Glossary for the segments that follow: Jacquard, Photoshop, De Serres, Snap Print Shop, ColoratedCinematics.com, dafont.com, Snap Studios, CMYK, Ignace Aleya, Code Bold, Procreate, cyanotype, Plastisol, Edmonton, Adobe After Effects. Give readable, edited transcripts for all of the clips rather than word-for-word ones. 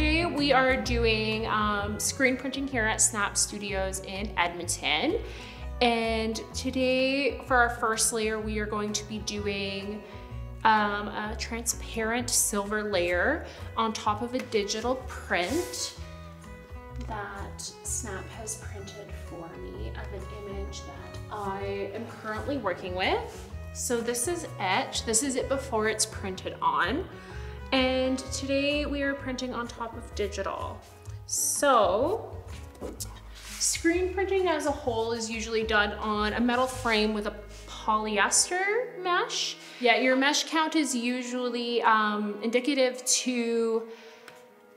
Today we are doing screen printing here at Snap Studios in Edmonton. And today for our first layer, we are going to be doing a transparent silver layer on top of a digital print that Snap has printed for me of an image that I am currently working with. So this is etched. This is it before it's printed on. And today we are printing on top of digital. So screen printing as a whole is usually done on a metal frame with a polyester mesh. Yeah, your mesh count is usually indicative to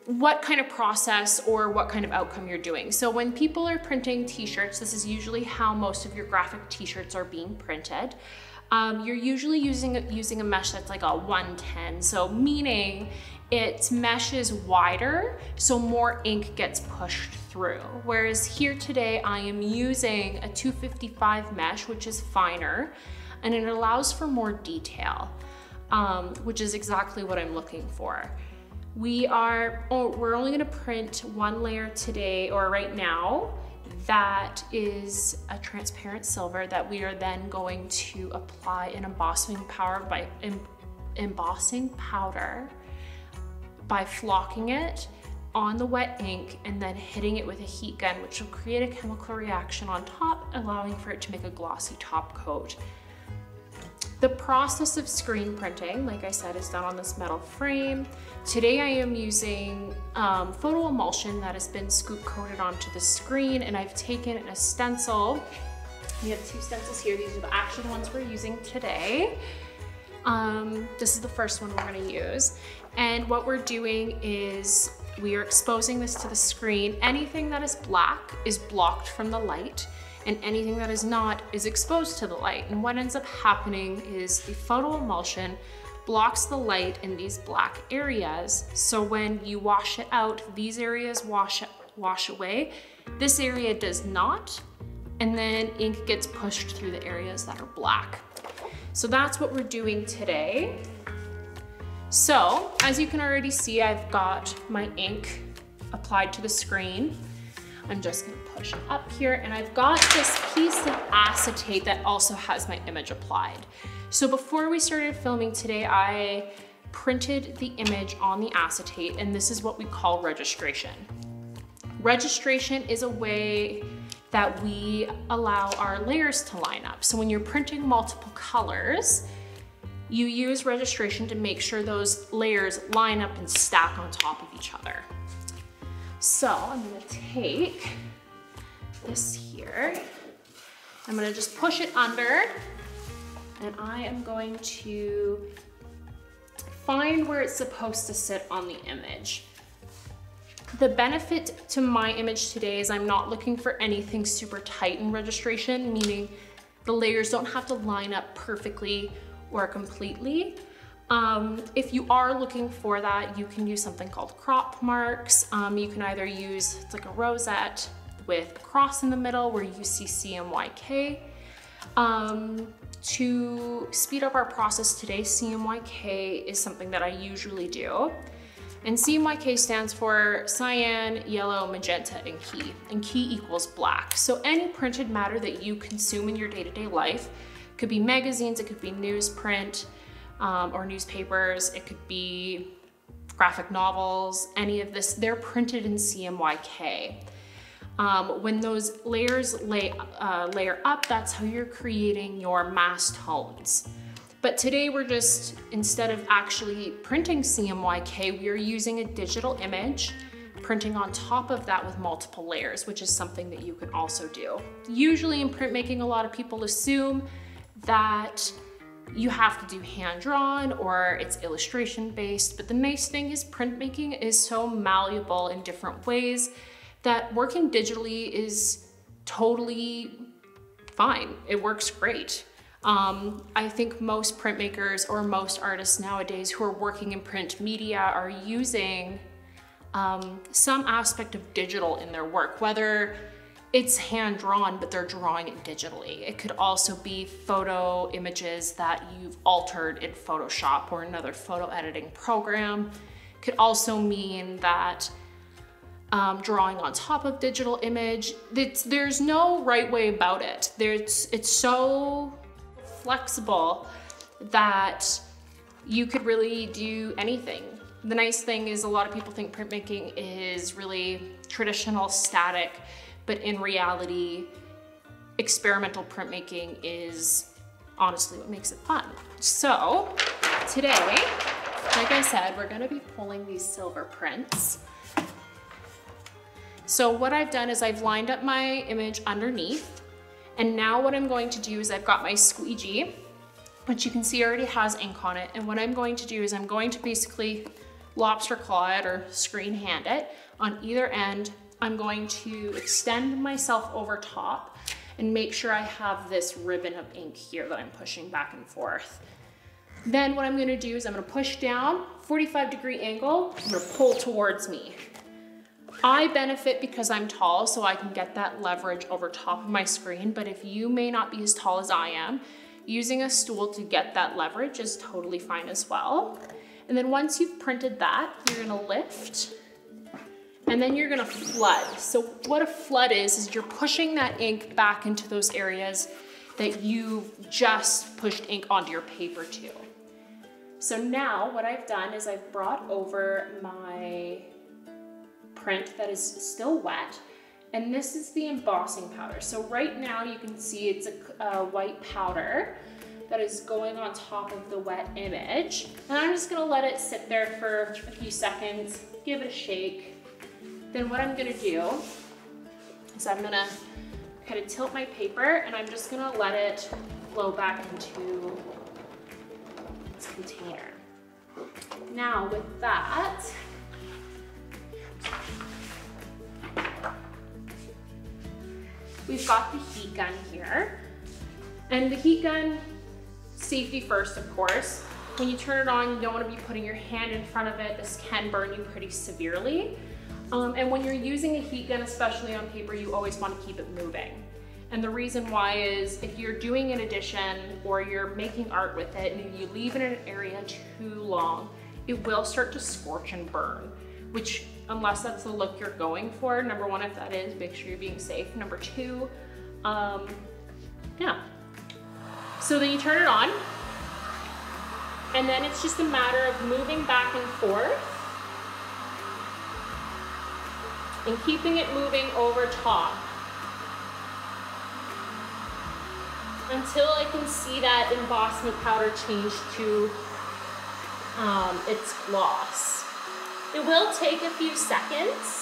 what kind of process or what kind of outcome you're doing. So when people are printing t-shirts, this is usually how most of your graphic t-shirts are being printed. You're usually using a mesh that's like a 110, so meaning its mesh is wider, so more ink gets pushed through. Whereas here today, I am using a 255 mesh, which is finer, and it allows for more detail, which is exactly what I'm looking for. We're only gonna print one layer today, or right now, that is a transparent silver that we are then going to apply an embossing powder by flocking it on the wet ink and then hitting it with a heat gun, which will create a chemical reaction on top, allowing for it to make a glossy top coat. The process of screen printing, like I said, is done on this metal frame. Today I am using photo emulsion that has been scoop coated onto the screen, and I've taken a stencil. We have two stencils here. These are the actual ones we're using today. This is the first one we're gonna use. And what we're doing is we are exposing this to the screen. Anything that is black is blocked from the light, and anything that is not is exposed to the light. And what ends up happening is the photo emulsion blocks the light in these black areas. So when you wash it out, these areas wash away. This area does not, and then ink gets pushed through the areas that are black. So that's what we're doing today. So as you can already see, I've got my ink applied to the screen. I'm just gonna push up here, and I've got this piece of acetate that also has my image applied. So before we started filming today, I printed the image on the acetate, and this is what we call registration. Registration is a way that we allow our layers to line up. So when you're printing multiple colors, you use registration to make sure those layers line up and stack on top of each other. So I'm gonna take this here, I'm gonna just push it under, and I am going to find where it's supposed to sit on the image. The benefit to my image today is I'm not looking for anything super tight in registration, meaning the layers don't have to line up perfectly or completely. If you are looking for that, you can use something called crop marks. You can either use, it's like a rosette with a cross in the middle where you see CMYK. To speed up our process today, CMYK is something that I usually do. And CMYK stands for cyan, yellow, magenta, and key equals black. So any printed matter that you consume in your day-to-day life, could be magazines, it could be newsprint, or newspapers, it could be graphic novels, any of this, they're printed in CMYK. When those layers layer up, that's how you're creating your mass tones. But today we're just, instead of actually printing CMYK, we're using a digital image, printing on top of that with multiple layers, which is something that you can also do. Usually in printmaking, a lot of people assume that you have to do hand-drawn or it's illustration-based, but the nice thing is printmaking is so malleable in different ways that working digitally is totally fine. It works great. I think most printmakers or most artists nowadays who are working in print media are using some aspect of digital in their work, whether it's hand-drawn, but they're drawing it digitally. It could also be photo images that you've altered in Photoshop or another photo editing program. could also mean that drawing on top of digital image. There's no right way about it. It's so flexible that you could really do anything. The nice thing is a lot of people think printmaking is really traditional, static, but in reality, experimental printmaking is honestly what makes it fun. So today, like I said, we're gonna be pulling these silver prints. So what I've done is I've lined up my image underneath, and now what I'm going to do is I've got my squeegee, which you can see already has ink on it, and what I'm going to do is I'm going to basically lobster claw it or screen hand it. On either end, I'm going to extend myself over top and make sure I have this ribbon of ink here that I'm pushing back and forth. Then what I'm gonna do is I'm gonna push down, 45-degree angle, I'm gonna pull towards me. I benefit because I'm tall, so I can get that leverage over top of my screen, but if you may not be as tall as I am, using a stool to get that leverage is totally fine as well. And then once you've printed that, you're gonna lift, and then you're gonna flood. So what a flood is you're pushing that ink back into those areas that you've just pushed ink onto your paper to. So now what I've done is I've brought over my print that is still wet, and this is the embossing powder. So right now you can see it's a white powder that is going on top of the wet image. And I'm just gonna let it sit there for a few seconds, give it a shake. Then what I'm gonna do is I'm gonna kind of tilt my paper and I'm just gonna let it flow back into its container. Now with that, we've got the heat gun here, and the heat gun, safety first, of course. When you turn it on, you don't want to be putting your hand in front of it. This can burn you pretty severely. And when you're using a heat gun, especially on paper, you always want to keep it moving. And the reason why is if you're doing an addition or you're making art with it and you leave it in an area too long, it will start to scorch and burn, which, unless that's the look you're going for, number one, if that is, make sure you're being safe. Number two, yeah. So then you turn it on, and then it's just a matter of moving back and forth and keeping it moving over top until I can see that embossment powder change to its gloss. It will take a few seconds.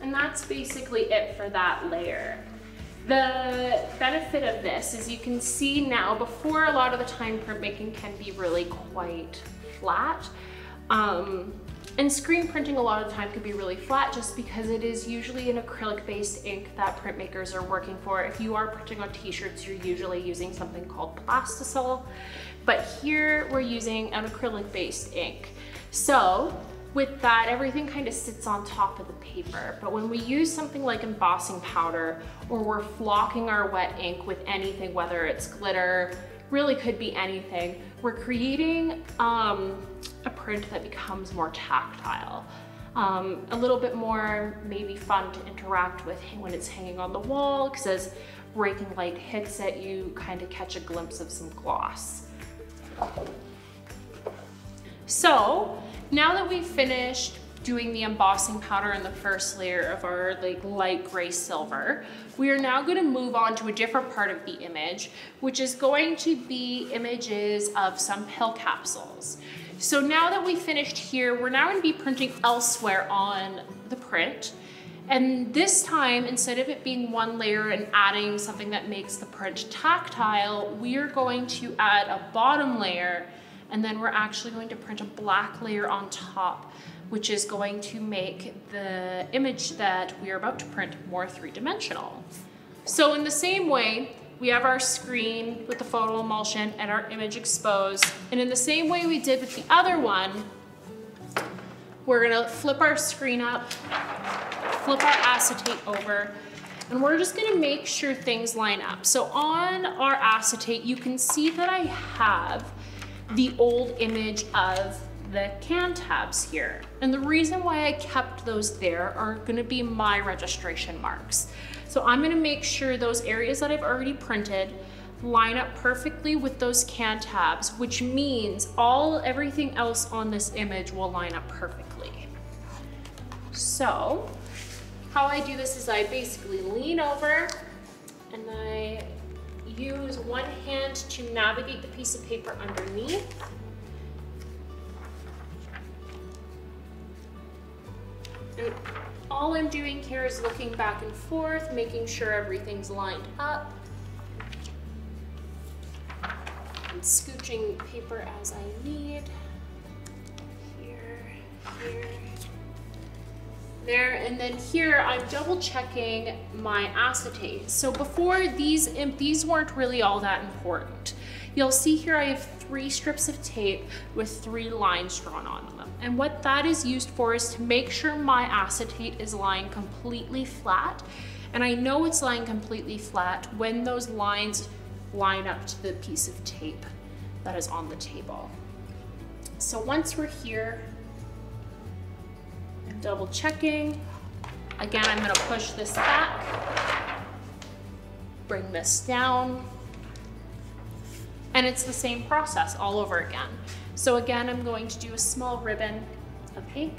And that's basically it for that layer. The benefit of this is you can see now, before, a lot of the time printmaking can be really quite flat. And screen printing a lot of the time could be really flat just because it is usually an acrylic-based ink that printmakers are working for. If you are printing on t-shirts, you're usually using something called Plastisol, but here we're using an acrylic-based ink. So with that, everything kind of sits on top of the paper, but when we use something like embossing powder or we're flocking our wet ink with anything, whether it's glitter, really could be anything, we're creating a print that becomes more tactile, a little bit more maybe fun to interact with when it's hanging on the wall, because as breaking light hits it, you kind of catch a glimpse of some gloss. So now that we've finished doing the embossing powder in the first layer of our like light gray silver, we are now going to move on to a different part of the image, which is going to be images of some pill capsules. So now that we finished here, we're now going to be printing elsewhere on the print. And this time, instead of it being one layer and adding something that makes the print tactile, we are going to add a bottom layer, and then we're actually going to print a black layer on top, which is going to make the image that we are about to print more three-dimensional. So in the same way, we have our screen with the photo emulsion and our image exposed. And in the same way we did with the other one, We're gonna flip our screen up, flip our acetate over, and we're just gonna make sure things line up. So on our acetate, you can see that I have the old image of the can tabs here. And the reason why I kept those there are gonna be my registration marks. So I'm gonna make sure those areas that I've already printed line up perfectly with those can tabs, which means everything else on this image will line up perfectly. So how I do this is I basically lean over and I use one hand to navigate the piece of paper underneath. And all I'm doing here is looking back and forth, making sure everything's lined up, and scooching paper as I need. Here, here, there, and then here I'm double checking my acetate. So before these weren't really all that important. You'll see here I have 3 strips of tape with 3 lines drawn on them. And what that is used for is to make sure my acetate is lying completely flat. And I know it's lying completely flat when those lines line up to the piece of tape that is on the table. So once we're here, I'm double checking. Again, I'm gonna push this back, bring this down, and it's the same process all over again. So again, I'm going to do a small ribbon of pink.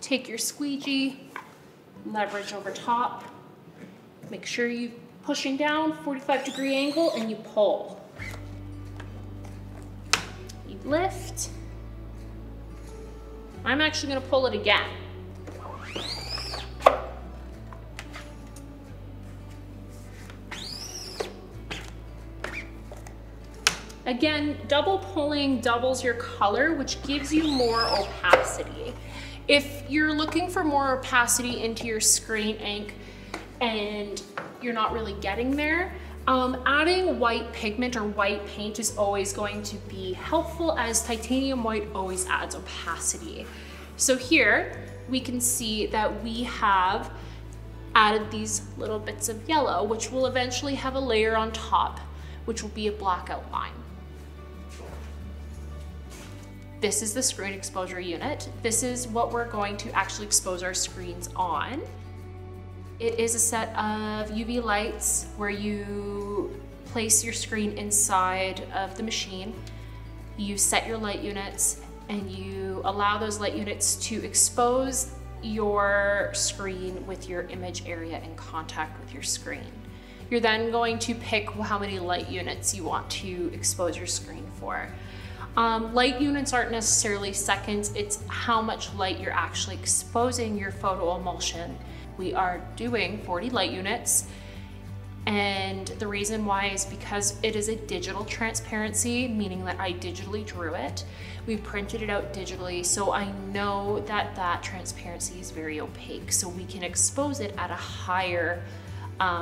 Take your squeegee, leverage over top. Make sure you're pushing down, 45-degree angle, and you pull. You lift. I'm actually gonna pull it again. Again, double pulling doubles your color, which gives you more opacity. If you're looking for more opacity into your screen ink and you're not really getting there, adding white pigment or white paint is always going to be helpful, as titanium white always adds opacity. So here we can see that we have added these little bits of yellow, which will eventually have a layer on top, which will be a black outline. This is the screen exposure unit. This is what we're going to actually expose our screens on. It is a set of UV lights where you place your screen inside of the machine. You set your light units and you allow those light units to expose your screen with your image area in contact with your screen. You're then going to pick how many light units you want to expose your screen for. Light units aren't necessarily seconds, it's how much light you're actually exposing your photo emulsion. We are doing 40 light units, and the reason why is because it is a digital transparency, meaning that I digitally drew it. We printed it out digitally, so I know that that transparency is very opaque, so we can expose it at a higher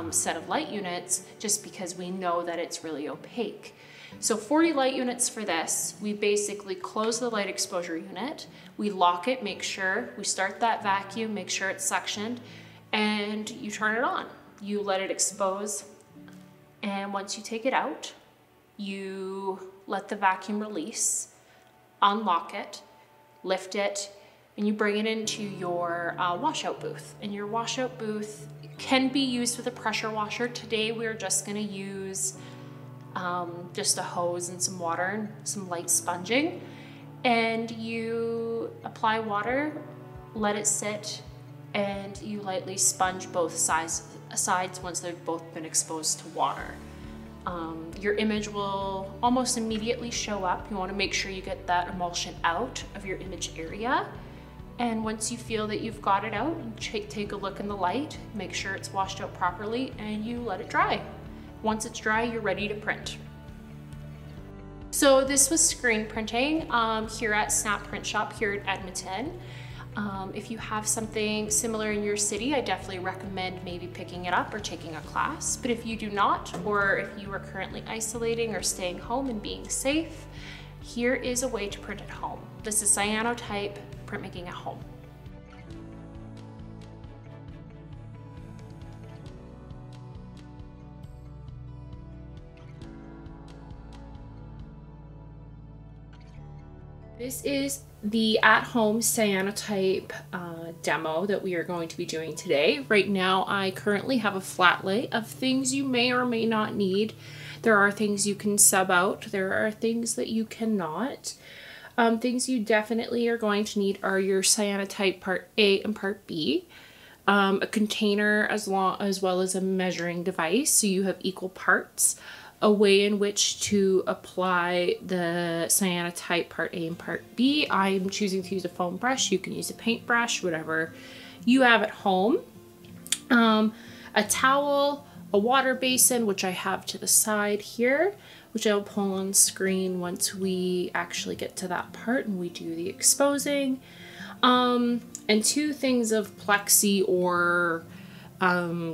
set of light units just because we know that it's really opaque. So 40 light units for this. We basically close the light exposure unit, we lock it, make sure, we start that vacuum, make sure it's suctioned, and you turn it on. You let it expose, and once you take it out, you let the vacuum release, unlock it, lift it, and you bring it into your washout booth. And your washout booth can be used with a pressure washer. Today we're just gonna use just a hose and some water and some light sponging, and you apply water, let it sit, and you lightly sponge both sides once they've both been exposed to water. Your image will almost immediately show up. You want to make sure you get that emulsion out of your image area, and once you feel that you've got it out, you take a look in the light, make sure it's washed out properly, and you let it dry. Once it's dry, you're ready to print. So this was screen printing here at Snap Print Shop here in Edmonton. If you have something similar in your city, I definitely recommend maybe picking it up or taking a class. But if you do not, or if you are currently isolating or staying home and being safe, here is a way to print at home. This is cyanotype, printmaking at home. This is the at-home cyanotype demo that we are going to be doing today. Right now, I currently have a flat lay of things you may or may not need. There are things you can sub out. There are things that you cannot. Things you definitely are going to need are your cyanotype part A and part B, a container as well as a measuring device, so you have equal parts. A way in which to apply the cyanotype part A and part B. I'm choosing to use a foam brush. You can use a paintbrush, whatever you have at home. A towel, a water basin, which I have to the side here, which I'll pull on screen once we actually get to that part and we do the exposing. And two things of plexi or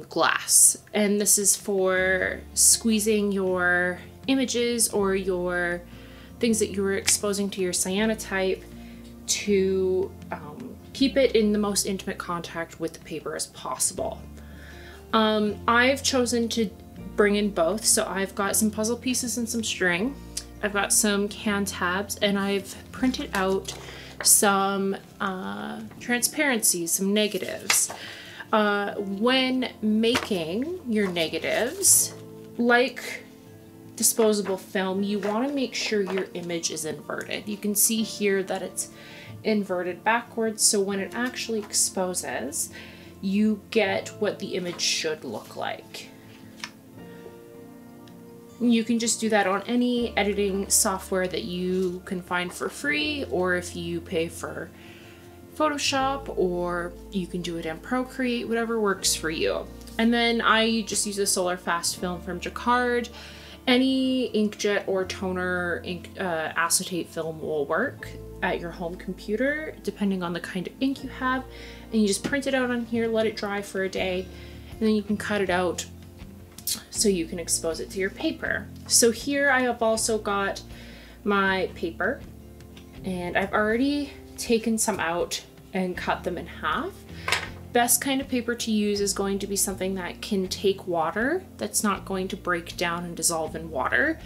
glass, and this is for squeezing your images or your things that you were exposing to your cyanotype to keep it in the most intimate contact with the paper as possible. I've chosen to bring in both, so I've got some puzzle pieces and some string. I've got some can tabs, and I've printed out some transparencies, some negatives. When making your negatives, like disposable film, you want to make sure your image is inverted. You can see here that it's inverted backwards, so when it actually exposes, you get what the image should look like. You can just do that on any editing software that you can find for free, or if you pay for Photoshop, or you can do it in Procreate, whatever works for you. And then I just use a solar fast film from Jacquard. Any inkjet or toner acetate film will work at your home computer, depending on the kind of ink you have. And you just print it out on here, let it dry for a day, and then you can cut it out so you can expose it to your paper. So here I have also got my paper, and I've already taken some out and cut them in half. Best kind of paper to use is going to be something that can take water, that's not going to break down and dissolve in water,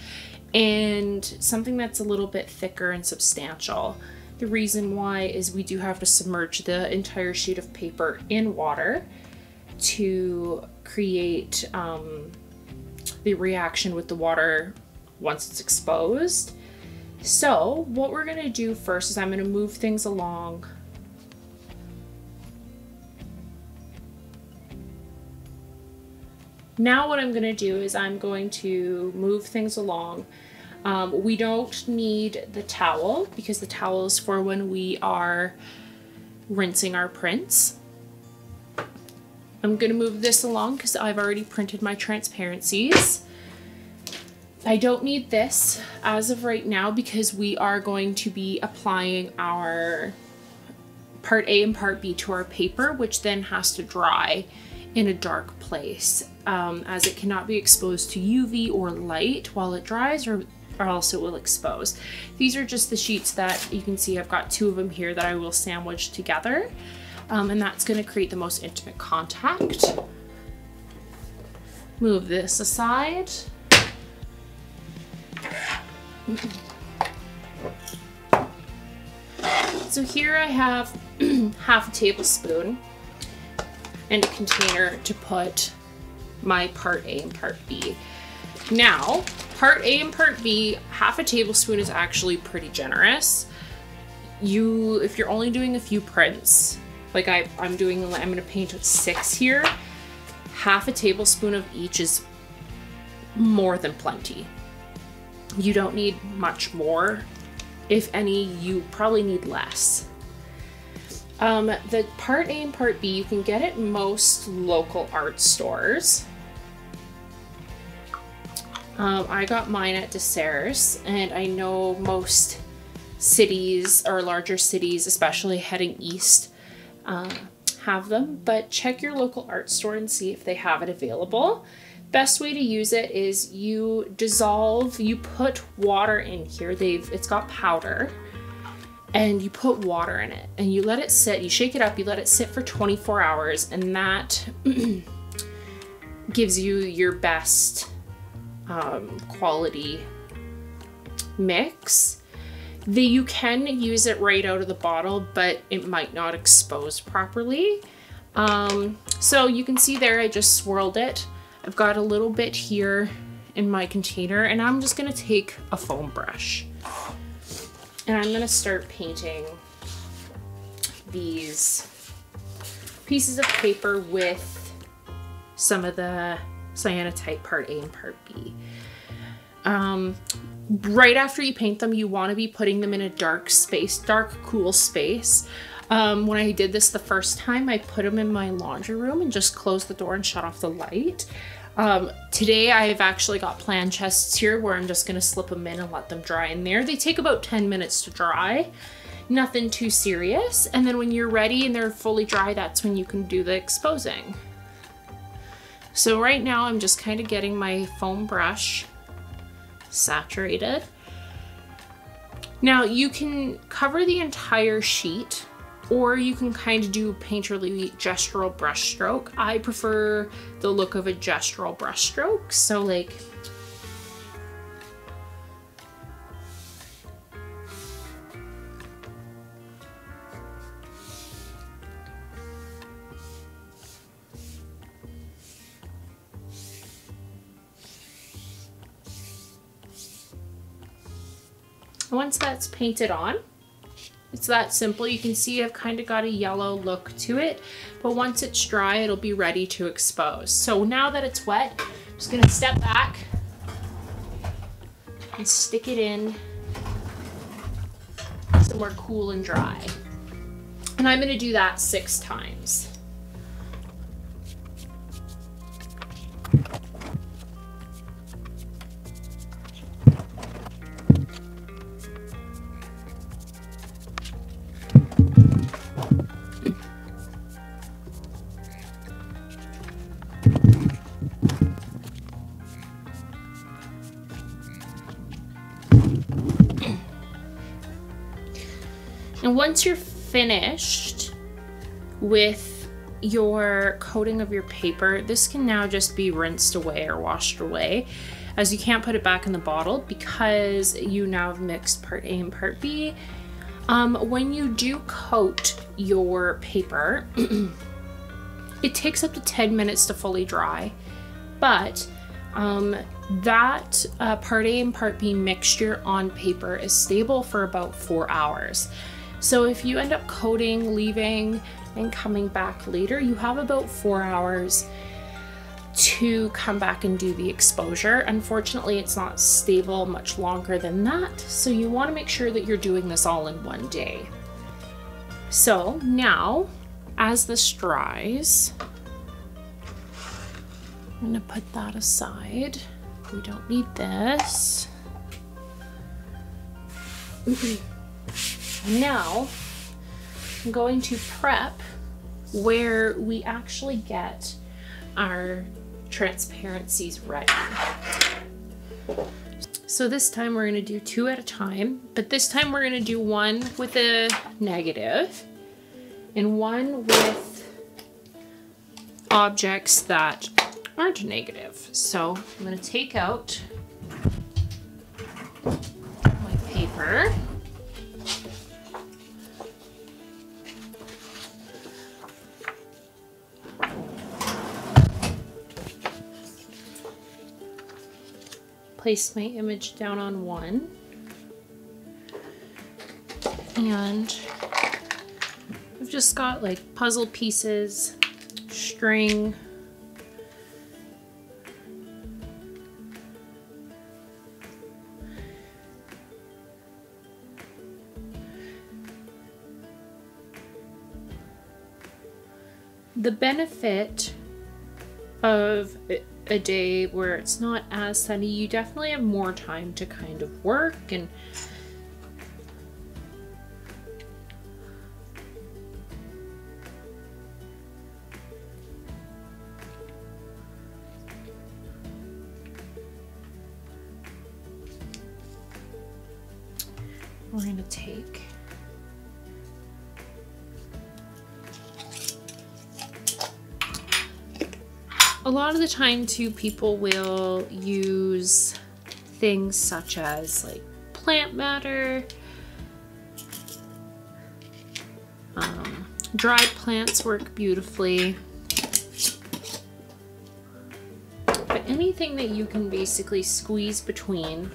and something that's a little bit thicker and substantial. The reason why is we do have to submerge the entire sheet of paper in water to create the reaction with the water once it's exposed. So what we're gonna do first is I'm gonna move things along. Now what I'm gonna do is I'm going to move things along. We don't need the towel because the towel is for when we are rinsing our prints. I'm gonna move this along because I've already printed my transparencies. I don't need this as of right now because we are going to be applying our part A and part B to our paper, which then has to dry in a dark place, as it cannot be exposed to UV or light while it dries, or else it will expose. These are just the sheets that you can see. I've got two of them here that I will sandwich together, and that's going to create the most intimate contact. Move this aside. So here I have half a tablespoon and a container to put my part A and part B. Now, part A and part B, half a tablespoon is actually pretty generous. If you're only doing a few prints, like I'm gonna paint 6 here, half a tablespoon of each is more than plenty. You don't need much more. If any, you probably need less. The part A and part B, you can get at most local art stores. I got mine at De Serres, and I know most cities or larger cities, especially heading east, have them, but check your local art store and see if they have it available. Best way to use it is you dissolve, you put water in here. It's got powder, and you put water in it and you let it sit, you shake it up, you let it sit for 24 hours, and that gives you your best quality mix. You can use it right out of the bottle, but it might not expose properly. So you can see there, I just swirled it. I've got a little bit here in my container, and I'm just gonna take a foam brush and I'm gonna start painting these pieces of paper with some of the cyanotype part A and part B. Right after you paint them, you wanna be putting them in a dark space, dark, cool space. When I did this the first time, I put them in my laundry room and just closed the door and shut off the light. Today I've actually got plan chests here where I'm just gonna slip them in and let them dry in there. They take about 10 minutes to dry, nothing too serious. And then when you're ready and they're fully dry, that's when you can do the exposing. So right now I'm just kind of getting my foam brush saturated. Now you can cover the entire sheet, or you can kind of do painterly gestural brush stroke. I prefer the look of a gestural brush stroke. So like, once that's painted on, it's that simple. You can see I've kind of got a yellow look to it, but once it's dry, it'll be ready to expose. So now that it's wet, I'm just gonna step back and stick it in somewhere cool and dry. And I'm gonna do that 6 times. And once you're finished with your coating of your paper, this can now just be rinsed away or washed away, as you can't put it back in the bottle because you now have mixed part A and part B. When you do coat your paper, it takes up to 10 minutes to fully dry, but that part A and part B mixture on paper is stable for about 4 hours. So if you end up coating, leaving, and coming back later, you have about 4 hours to come back and do the exposure. Unfortunately, it's not stable much longer than that, so you want to make sure that you're doing this all in one day. So now, as this dries, I'm gonna put that aside. We don't need this. Now, I'm going to prep where we actually get our transparencies ready. So this time we're gonna do 2 at a time, but this time we're gonna do 1 with a negative and 1 with objects that aren't negative. So I'm gonna take out my paper. Place my image down on 1 and I've just got like puzzle pieces, string, the benefit of a day where it's not as sunny, you definitely have more time to kind of work and we're going to take a lot of the time too, people will use things such as like plant matter, dried plants work beautifully, but anything that you can basically squeeze between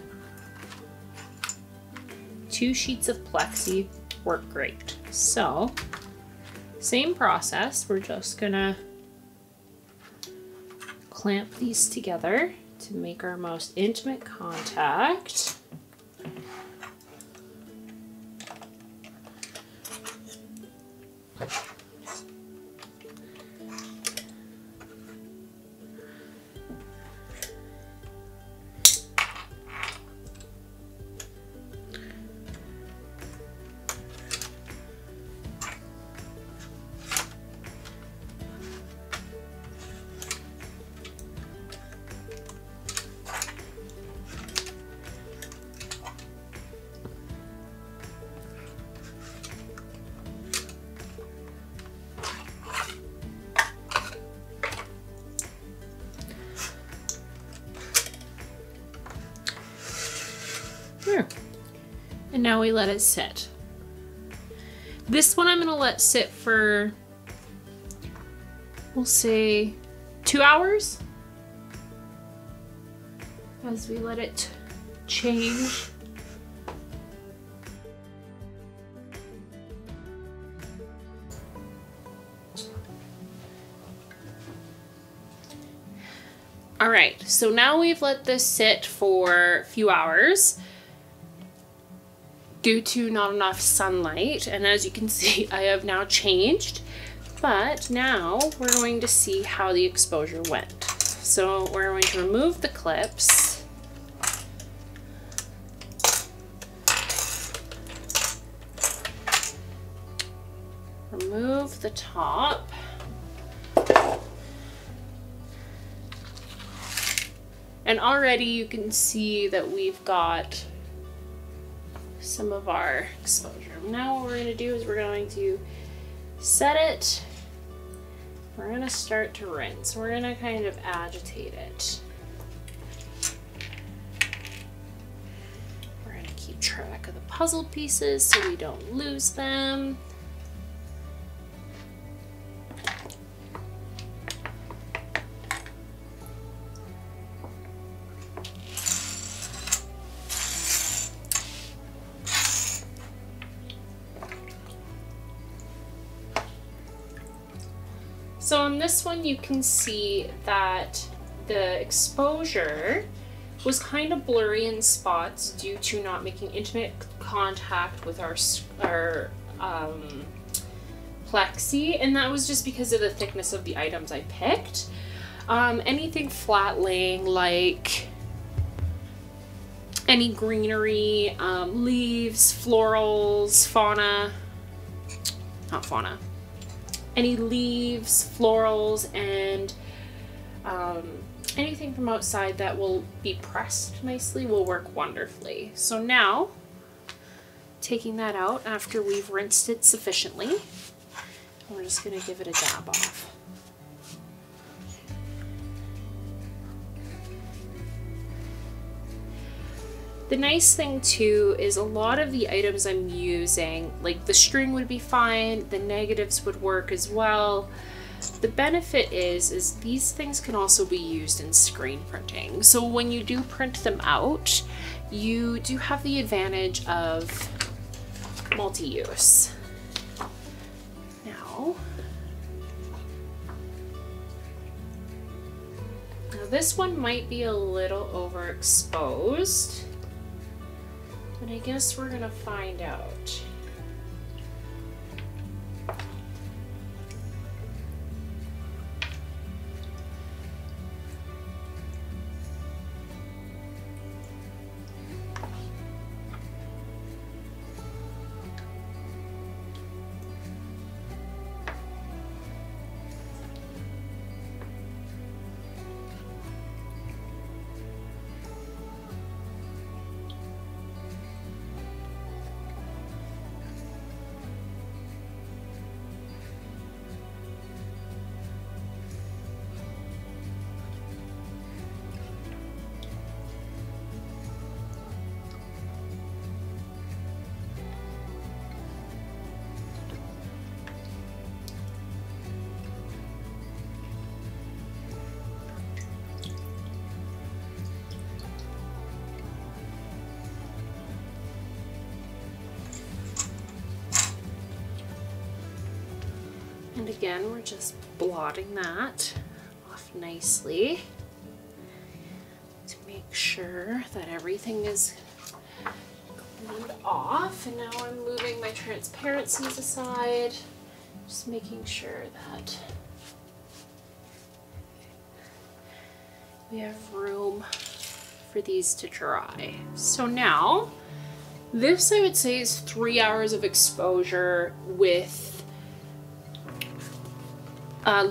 two sheets of plexi work great. So same process, we're just gonna clamp these together to make our most intimate contact. And now we let it sit. This one I'm gonna let sit for, we'll say 2 hours, as we let it change. All right, so now we've let this sit for a few hours due to not enough sunlight, and as you can see I have now changed, but now we're going to see how the exposure went. So we're going to remove the clips, remove the top, and already you can see that we've got some of our exposure. Now what we're going to do is we're going to set it, we're going to start to rinse, we're going to kind of agitate it, we're going to keep track of the puzzle pieces so we don't lose them. So on this one you can see that the exposure was kind of blurry in spots due to not making intimate contact with our plexi, and that was just because of the thickness of the items I picked. Anything flat laying, like any greenery, leaves, florals, any leaves, florals, and anything from outside that will be pressed nicely will work wonderfully. So now, taking that out after we've rinsed it sufficiently, we're just gonna give it a dab off. The nice thing too is a lot of the items I'm using, like the string would be fine, the negatives would work as well. The benefit is these things can also be used in screen printing. So when you do print them out, you do have the advantage of multi-use. Now this one might be a little overexposed, but I guess we're gonna find out. And again, we're just blotting that off nicely to make sure that everything is cleaned off. And now I'm moving my transparencies aside, just making sure that we have room for these to dry. So now, this I would say is 3 hours of exposure with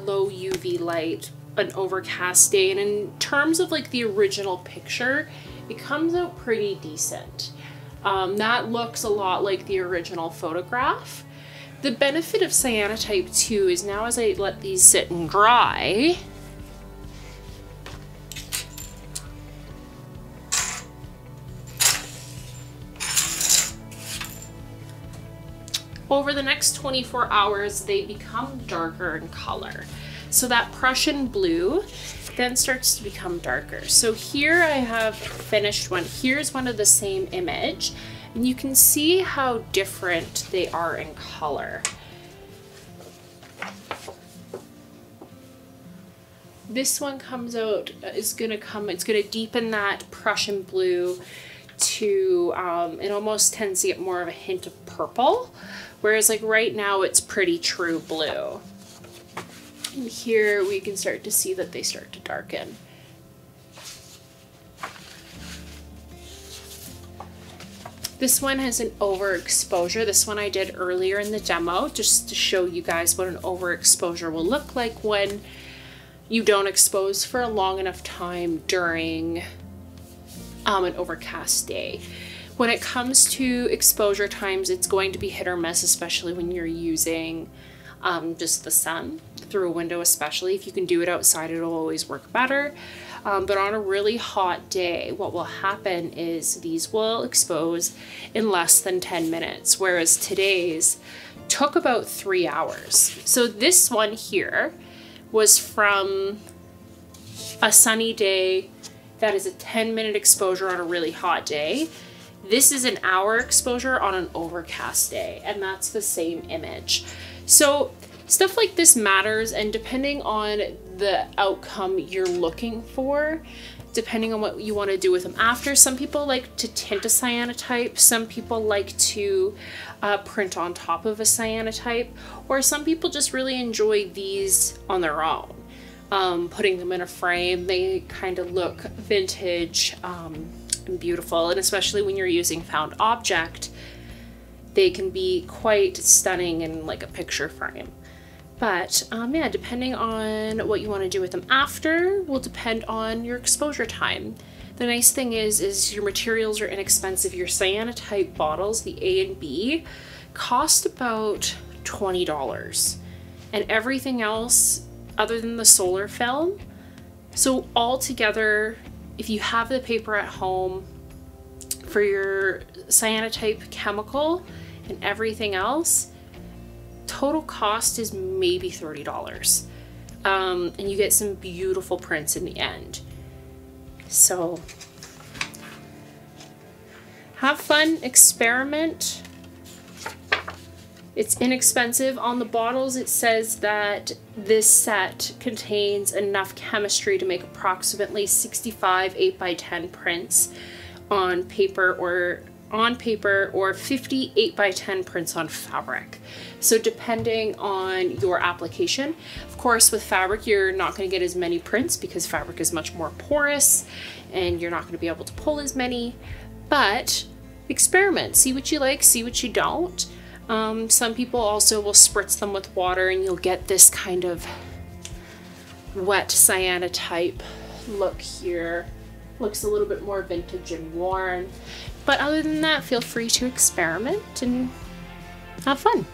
low UV light, an overcast day. And in terms of like the original picture, it comes out pretty decent. That looks a lot like the original photograph. The benefit of cyanotype too is now as I let these sit and dry, over the next 24 hours, they become darker in color. So that Prussian blue then starts to become darker. So here I have a finished one. Here's one of the same image, and you can see how different they are in color. This one comes out, it's gonna deepen that Prussian blue to, it almost tends to get more of a hint of purple. Whereas like right now it's pretty true blue. And here we can start to see that they start to darken. This one has an overexposure. This one I did earlier in the demo just to show you guys what an overexposure will look like when you don't expose for a long enough time during an overcast day. When it comes to exposure times, it's going to be hit or miss, especially when you're using just the sun through a window, especially. If you can do it outside, it'll always work better. But on a really hot day, what will happen is these will expose in less than 10 minutes, whereas today's took about 3 hours. So this one here was from a sunny day. That is a 10-minute exposure on a really hot day. This is an hour exposure on an overcast day, and that's the same image. So stuff like this matters, and depending on the outcome you're looking for, depending on what you want to do with them after, some people like to tint a cyanotype, some people like to print on top of a cyanotype, or some people just really enjoy these on their own. Putting them in a frame, they kind of look vintage, and beautiful, and especially when you're using found object, they can be quite stunning in like a picture frame. But yeah, depending on what you want to do with them after will depend on your exposure time. The nice thing is your materials are inexpensive. Your cyanotype bottles, the A and B, cost about $20, and everything else other than the solar film. So altogether, if you have the paper at home for your cyanotype chemical and everything else, total cost is maybe $30. And you get some beautiful prints in the end. So have fun, experiment. It's inexpensive. On the bottles, it says that this set contains enough chemistry to make approximately 65 8x10 prints on paper or 50 8x10 prints on fabric. So depending on your application, of course, with fabric, you're not going to get as many prints because fabric is much more porous and you're not going to be able to pull as many, but experiment, see what you like, see what you don't. Some people also will spritz them with water and you'll get this kind of wet cyanotype look here. Looks a little bit more vintage and worn. But other than that, feel free to experiment and have fun.